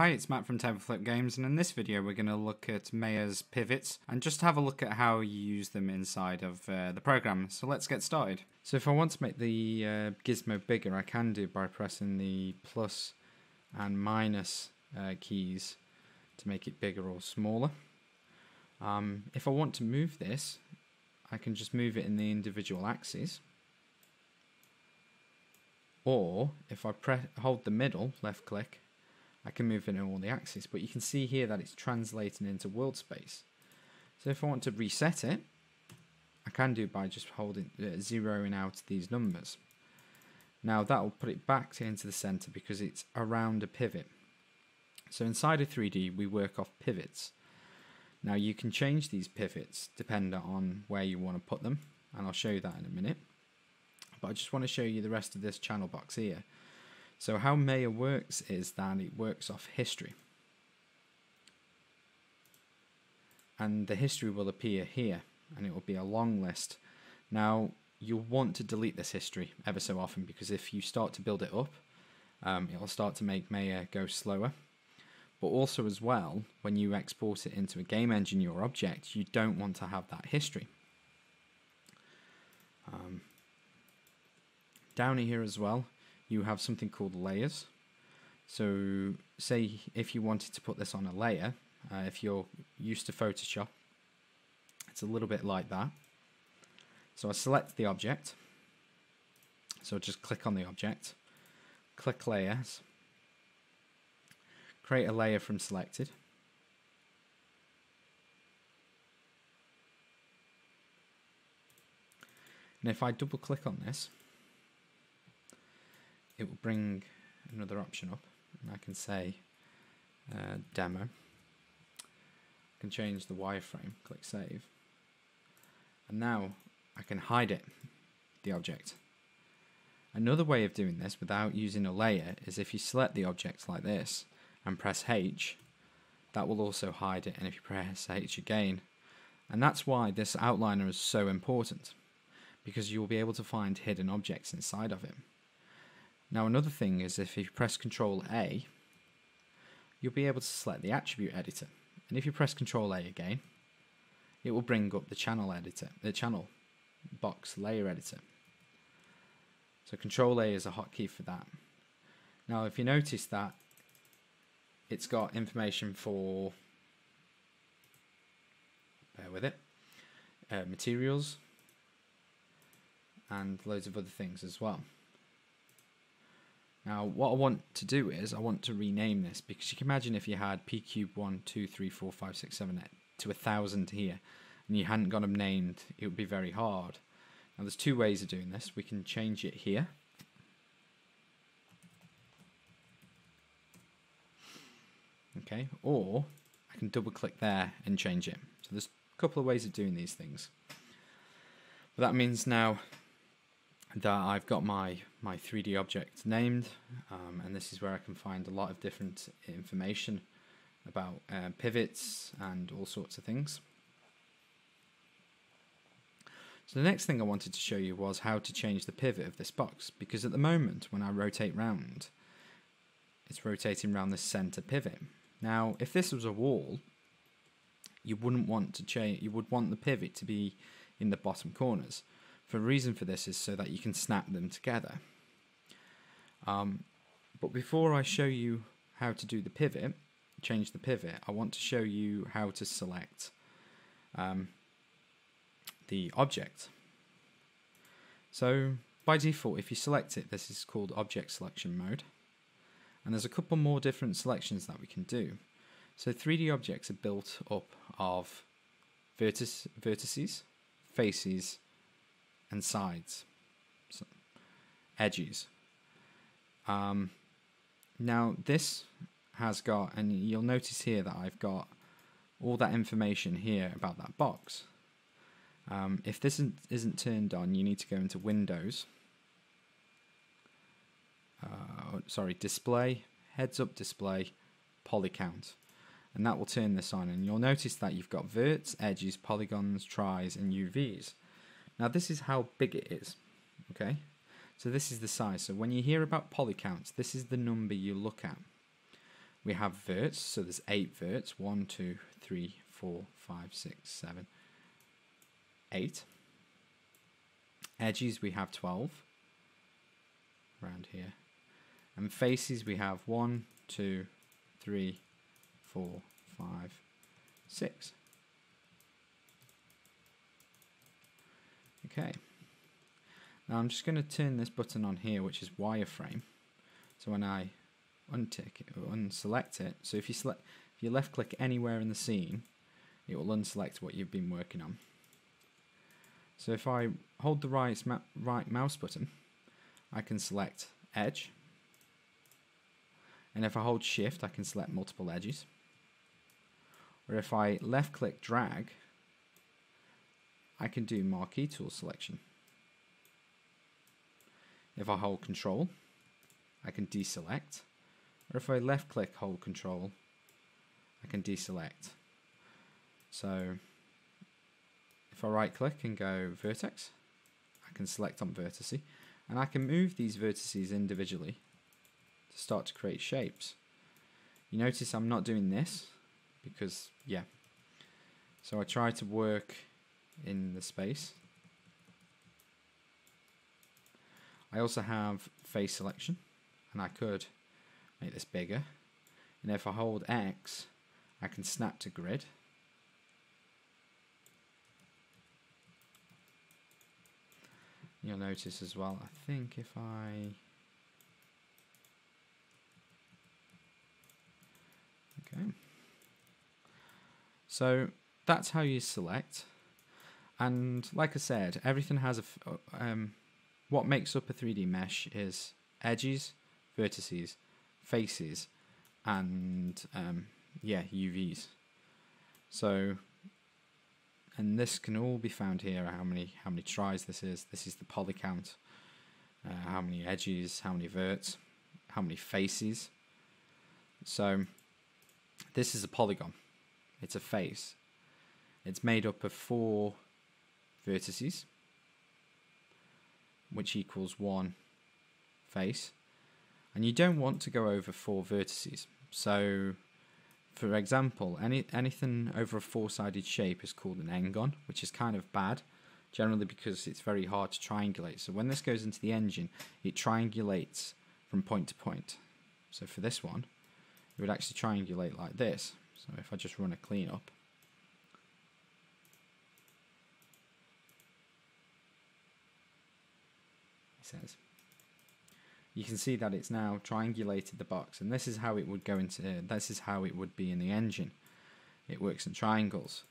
Hi, it's Matt from Table Flip Games, and in this video we're going to look at Mayer's pivots and just have a look at how you use them inside of the program. So let's get started. So if I want to make the gizmo bigger, I can do by pressing the plus and minus keys to make it bigger or smaller. If I want to move this, I can just move it in the individual axes. Or if I hold the middle, left click, I can move it in all the axes. But you can see here that it's translating into world space. So if I want to reset it, I can do by just holding zeroing out these numbers. Now that will put it back into the center because it's around a pivot. So inside of 3D we work off pivots. Now you can change these pivots depending on where you want to put them, and I'll show you that in a minute. But I just want to show you the rest of this channel box here. So how Mayer works is that it works off history. And the history will appear here, and it will be a long list. Now you'll want to delete this history ever so often, because if you start to build it up, it'll start to make Mayer go slower. But also as well, when you export it into a game engine or object, you don't want to have that history. Down here as well, you have something called layers. So say if you wanted to put this on a layer, if you're used to Photoshop, it's a little bit like that. So I select the object, so just click on the object, click layers, create a layer from selected, and if I double click on this, it will bring another option up, and I can say demo. I can change the wireframe, click save, and now I can hide it, the object. Another way of doing this without using a layer is if you select the object like this and press H, that will also hide it, and if you press H again, and that's why this outliner is so important, because you'll be able to find hidden objects inside of it. Now another thing is if you press Ctrl A, you'll be able to select the attribute editor, and if you press Ctrl A again, it will bring up the channel editor, the channel box layer editor. So Ctrl A is a hotkey for that. Now if you notice that it's got information for, bear with it, materials and loads of other things as well. Now what I want to do is I want to rename this, because you can imagine if you had P cube 1, 2, 3, 4, 5, 6, 7 to 1,000 here and you hadn't got them named, it would be very hard. Now there's two ways of doing this. We can change it here, okay, or I can double click there and change it. So there's a couple of ways of doing these things. But that means now that I've got my 3D object named, and this is where I can find a lot of different information about pivots and all sorts of things. So the next thing I wanted to show you was how to change the pivot of this box, because at the moment when I rotate round, it's rotating round the center pivot. Now if this was a wall, you wouldn't want to change, you would want the pivot to be in the bottom corners. The reason for this is so that you can snap them together. But before I show you how to do the pivot, change the pivot, I want to show you how to select the object. So by default, if you select it, this is called object selection mode, and there's a couple more different selections that we can do. So 3D objects are built up of vertices, faces, and sides, so edges. Now this has got, and you'll notice here that I've got all that information here about that box. If this isn't turned on, you need to go into Windows, sorry, Display, Heads Up Display, Polycount, and that will turn this on, and you'll notice that you've got verts, edges, polygons, tries, and UVs. Now this is how big it is, okay? So this is the size. So when you hear about polycounts, this is the number you look at. we have verts, so there's 8 verts, 1, 2, 3, 4, 5, 6, 7, 8. Edges we have 12 around here, and faces we have 1, 2, 3, 4, 5, 6. Okay, now I'm just going to turn this button on here, which is wireframe. So when I untick it or unselect it, so if you left click anywhere in the scene, it will unselect what you've been working on. So if I hold the right mouse button, I can select edge, and if I hold shift I can select multiple edges, or if I left click drag I can do marquee tool selection. If I hold control I can deselect, or if I left click hold control I can deselect. So if I right click and go vertex I can select on vertice, and I can move these vertices individually to start to create shapes. You notice I'm not doing this because yeah, so I try to work in the space. I also have face selection, and I could make this bigger, and if I hold X I can snap to grid, you'll notice as well. I think if I okay, so that's how you select. And like I said, everything has a what makes up a 3D mesh is edges, vertices, faces, and yeah, UVs. So, and this can all be found here. How many tries this is. This is the poly count. How many edges? How many verts? How many faces? So, this is a polygon. It's a face. It's made up of 4 vertices, which equals 1 face, and you don't want to go over 4 vertices. So for example, anything over a 4-sided shape is called an n-gon, which is kind of bad generally because it's very hard to triangulate. So when this goes into the engine it triangulates from point to point. So for this one it would actually triangulate like this. So if I just run a cleanup, says you can see that it's now triangulated the box, and this is how it would go into this is how it would be in the engine. It works in triangles.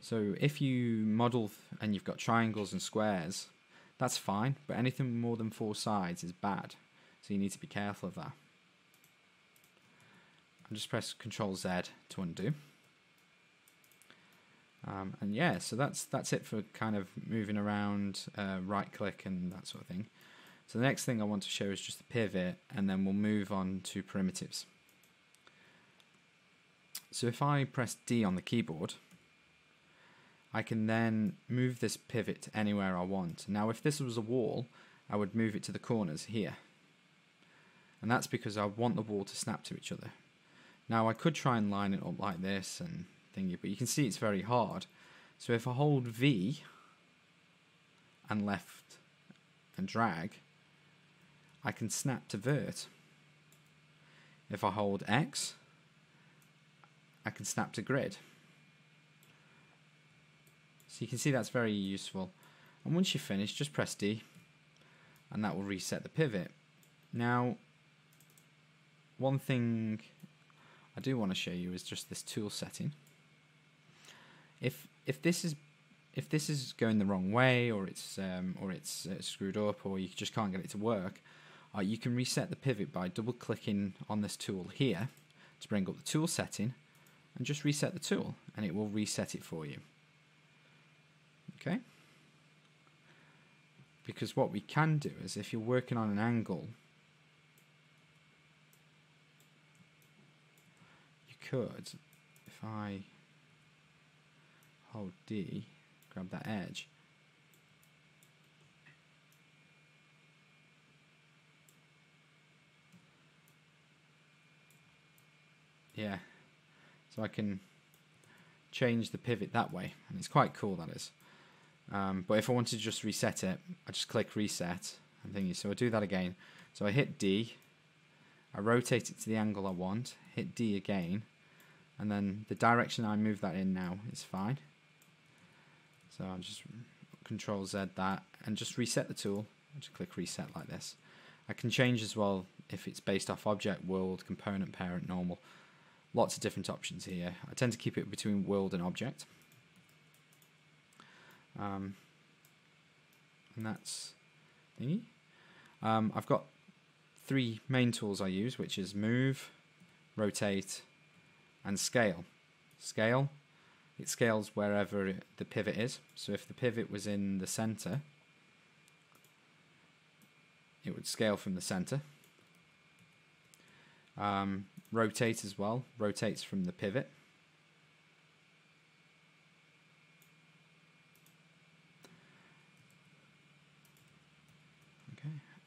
So if you model and you've got triangles and squares, that's fine, but anything more than 4 sides is bad, so you need to be careful of that. I'll just press Ctrl Z to undo. And yeah, so that's it for kind of moving around, right click and that sort of thing. So the next thing I want to show is just the pivot, and then we'll move on to primitives. So if I press D on the keyboard, I can then move this pivot anywhere I want. Now if this was a wall, I would move it to the corners here. And that's because I want the wall to snap to each other. Now I could try and line it up like this and thingy, but you can see it's very hard. So if I hold V and left and drag, I can snap to vert. If I hold X, I can snap to grid. So you can see that's very useful. And once you finish, just press D, and that will reset the pivot. Now, one thing I do want to show you is just this tool setting. If this is going the wrong way, or it's screwed up, or you just can't get it to work, you can reset the pivot by double-clicking on this tool here to bring up the tool setting, and just reset the tool, and it will reset it for you. Okay. Because what we can do is, if you're working on an angle, you could, if I hold D, grab that edge. yeah, so I can change the pivot that way, and it's quite cool, that is. But if I wanted to just reset it, I just click reset and thingy. So I do that again. So I hit D, I rotate it to the angle I want, hit D again, and then the direction I move that in now is fine. So I'll just Control Z that and just reset the tool. I'll just click reset like this. I can change as well if it's based off object, world, component, parent, normal. Lots of different options here. I tend to keep it between world and object. And that's thingy. I've got three main tools I use, which is move, rotate, and scale. Scale, it scales wherever the pivot is. So if the pivot was in the center, it would scale from the center. Rotate as well, rotates from the pivot.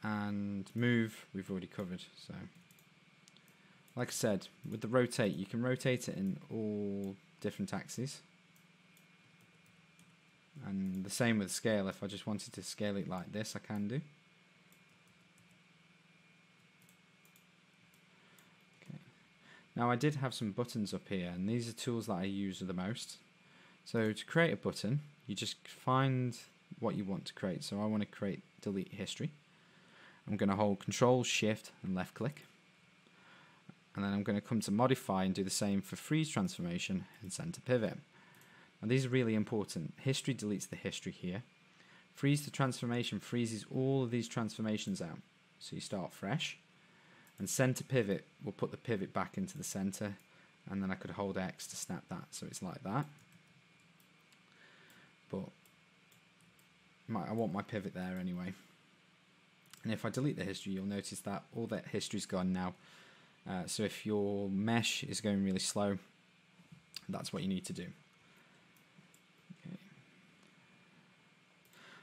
And move, we've already covered. So, like I said, with the rotate, you can rotate it in all different axes. And the same with scale. If I just wanted to scale it like this, I can do. Okay. Now I did have some buttons up here, and these are tools that I use the most. So to create a button, you just find what you want to create. So I want to create delete history. I'm going to hold Control, Shift, and left click. And then I'm going to come to modify and do the same for freeze transformation and center pivot. Now these are really important. History deletes the history here. Freeze to transformation freezes all of these transformations out. So you start fresh. And center pivot will put the pivot back into the center. And then I could hold X to snap that. So it's like that. But I want my pivot there anyway. And if I delete the history, you'll notice that all that history's gone now. So if your mesh is going really slow, that's what you need to do. Okay.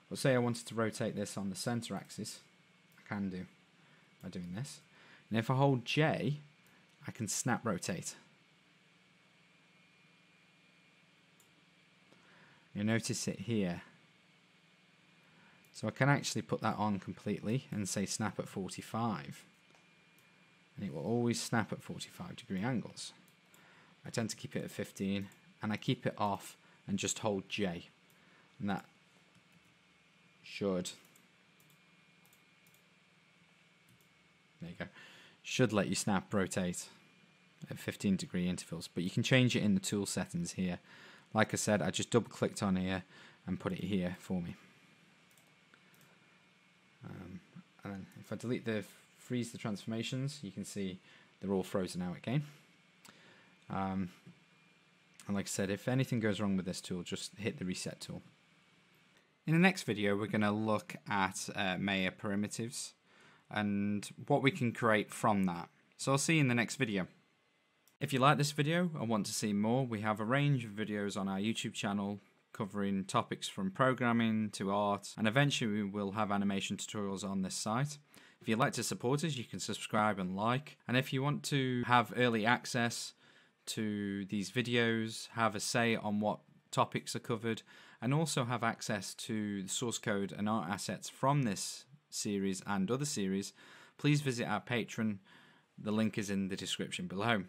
Well, say I wanted to rotate this on the center axis, I can do by doing this. And if I hold J, I can snap rotate. You'll notice it here. So I can actually put that on completely and say snap at 45, and it will always snap at 45-degree angles. I tend to keep it at 15, and I keep it off and just hold J, and that should, there you go, should let you snap rotate at 15-degree intervals. But you can change it in the tool settings here. Like I said, I just double clicked on here and put it here for me. And then if I delete the freeze the transformations, you can see they're all frozen out again. And like I said, if anything goes wrong with this tool, just hit the reset tool. In the next video, we're going to look at Maya Primitives and what we can create from that. So I'll see you in the next video. If you like this video and want to see more, we have a range of videos on our YouTube channel, covering topics from programming to art, and eventually we will have animation tutorials on this site. If you'd like to support us, you can subscribe and like, and if you want to have early access to these videos, have a say on what topics are covered, and also have access to the source code and art assets from this series and other series, please visit our Patreon. The link is in the description below.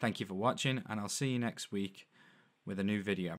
Thank you for watching, and I'll see you next week with a new video.